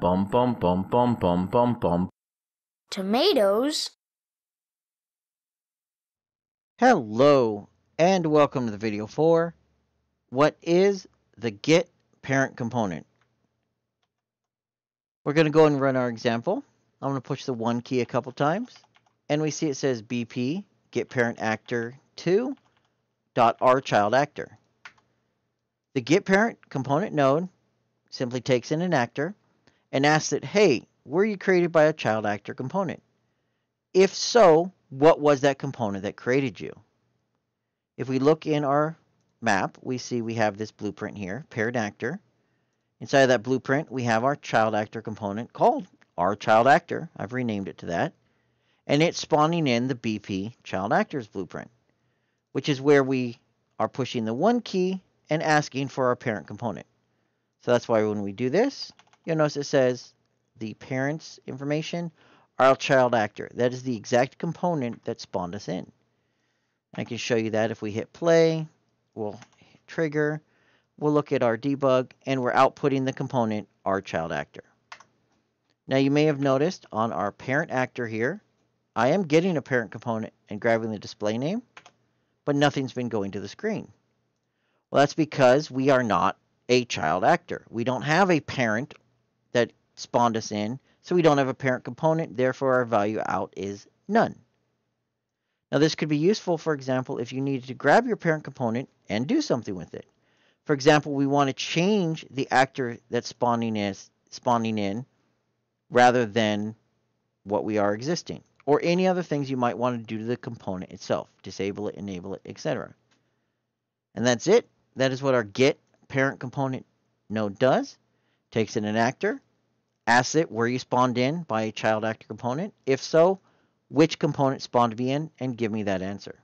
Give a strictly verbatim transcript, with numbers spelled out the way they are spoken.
Pom pom pom pom pom pom pom. Tomatoes. Hello and welcome to the video for what is the Get Parent Component. We're going to go and run our example. I'm going to push the one key a couple times and we see it says B P Get Parent Actor two dot R Child Actor. The Get Parent Component node simply takes in an actor and asks it, hey, were you created by a child actor component? If so, what was that component that created you? If we look in our map, we see we have this blueprint here, parent actor. Inside of that blueprint, we have our child actor component called our child actor. I've renamed it to that. And it's spawning in the B P child actors blueprint, which is where we are pushing the one key and asking for our parent component. So that's why when we do this, you'll notice it says the parent's information, our child actor. That is the exact component that spawned us in. I can show you that if we hit play, we'll hit trigger, we'll look at our debug, and we're outputting the component, our child actor. Now you may have noticed on our parent actor here, I am getting a parent component and grabbing the display name, but nothing's been going to the screen. Well, that's because we are not a child actor. We don't have a parent that spawned us in, so we don't have a parent component, therefore our value out is none. Now this could be useful, for example, if you needed to grab your parent component and do something with it. For example, we want to change the actor that's spawning in, spawning in rather than what we are existing, or any other things you might want to do to the component itself, disable it, enable it, et cetera. And that's it. That is what our Get Parent Component node does. Takes in an actor, asks it were you spawned in by a child actor component? If so, which component spawned me in, and give me that answer.